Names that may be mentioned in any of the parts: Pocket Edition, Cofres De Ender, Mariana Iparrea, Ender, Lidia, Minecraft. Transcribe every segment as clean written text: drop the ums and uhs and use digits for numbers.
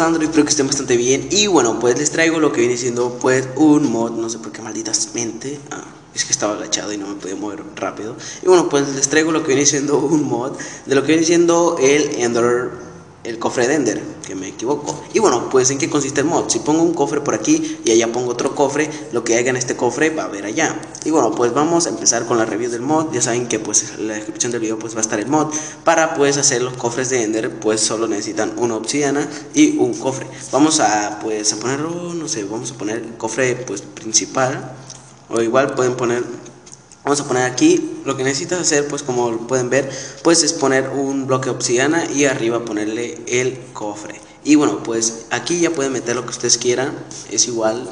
a Android, espero que estén bastante bien. Y bueno, pues les traigo lo que viene siendo pues un mod, no sé por qué malditas mente, es que estaba agachado y no me podía mover rápido. Y bueno, pues les traigo lo que viene siendo un mod de lo que viene siendo el Ender, el cofre de Ender, que me equivoco. Y bueno, pues en qué consiste el mod. Si pongo un cofre por aquí y allá pongo otro cofre, lo que haya en este cofre va a haber allá. Y bueno, pues vamos a empezar con la review del mod. Ya saben que pues en la descripción del video pues va a estar el mod. Para pues hacer los cofres de Ender pues solo necesitan una obsidiana y un cofre. Vamos a pues a ponerlo, no sé, vamos a poner el cofre pues principal. O igual pueden poner, vamos a poner aquí. Lo que necesitas hacer pues como pueden ver pues es poner un bloque de obsidiana y arriba ponerle el cofre. Y bueno, pues aquí ya pueden meter lo que ustedes quieran, es igual.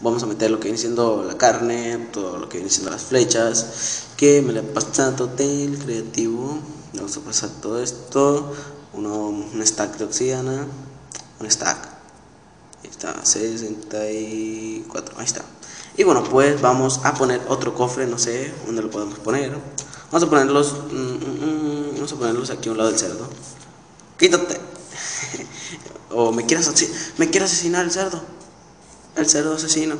Vamos a meter lo que viene siendo la carne, todo lo que viene siendo las flechas, que me la he pasado del creativo. Vamos a pasar todo esto, un stack de obsidiana, un stack, ahí está, 64, ahí está. Y bueno, pues vamos a poner otro cofre, no sé dónde lo podemos poner. Vamos a ponerlos, aquí a un lado del cerdo. Quítate. O me quiere asesinar el cerdo. El cerdo asesino.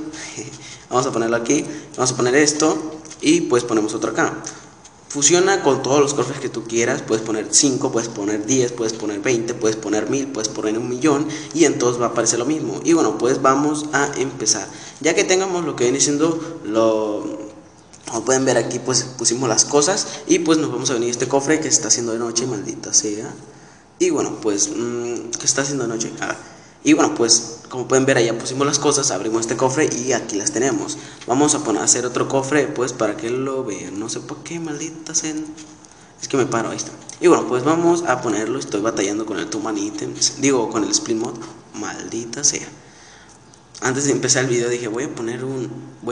Vamos a ponerlo aquí. Vamos a poner esto y pues ponemos otro acá. Fusiona con todos los cofres que tú quieras. Puedes poner 5, puedes poner 10, puedes poner 20, puedes poner 1000, puedes poner 1.000.000. Y entonces va a aparecer lo mismo. Y bueno, pues vamos a empezar. Ya que tengamos lo que viene siendo lo... Como pueden ver aquí pues pusimos las cosas. Y pues nos vamos a venir a este cofre que se está haciendo de noche, maldita sea. Y bueno, pues... que está haciendo de noche. Y bueno, pues como pueden ver allá pusimos las cosas, abrimos este cofre y aquí las tenemos. Vamos a poner a hacer otro cofre pues para que lo vean, no sé por qué maldita sea, es que me paro, ahí está. Y bueno, pues vamos a ponerlo, estoy batallando con el Too Many Items, digo con el split mod, maldita sea. Antes de empezar el video dije voy a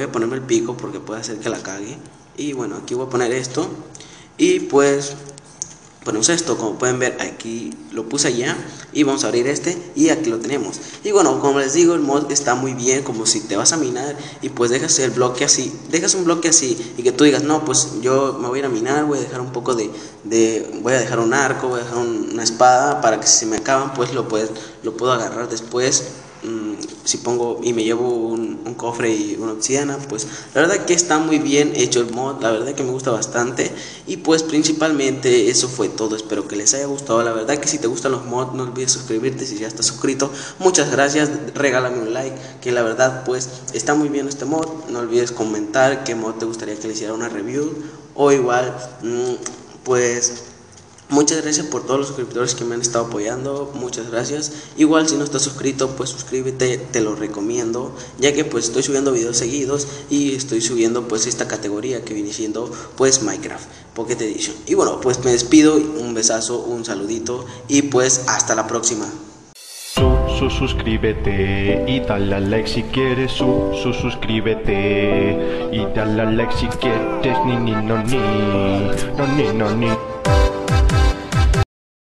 ponerme el pico porque puede hacer que la cague. Y bueno, aquí voy a poner esto y pues... ponemos esto, como pueden ver aquí lo puse allá y vamos a abrir este y aquí lo tenemos. Y bueno, como les digo, el mod está muy bien, como si te vas a minar y pues dejas el bloque así, dejas un bloque así y que tú digas, no, pues yo me voy a ir a minar, voy a dejar un poco voy a dejar un arco, voy a dejar una espada para que si se me acaban pues lo puedo agarrar después. Si pongo y me llevo un cofre y una obsidiana, pues la verdad que está muy bien hecho el mod, la verdad que me gusta bastante. Y pues principalmente eso fue todo, espero que les haya gustado. La verdad que si te gustan los mods no olvides suscribirte si ya estás suscrito, muchas gracias, regálame un like, que la verdad pues está muy bien este mod. No olvides comentar qué mod te gustaría que le hiciera una review o igual pues... Muchas gracias por todos los suscriptores que me han estado apoyando, muchas gracias. Igual si no estás suscrito pues suscríbete, te lo recomiendo, ya que pues estoy subiendo videos seguidos y estoy subiendo pues esta categoría que viene siendo pues Minecraft Pocket Edition. Y bueno, pues me despido, un besazo, un saludito y pues hasta la próxima. Suscríbete y dale like si quieres, suscríbete y dale like si quieres, ni.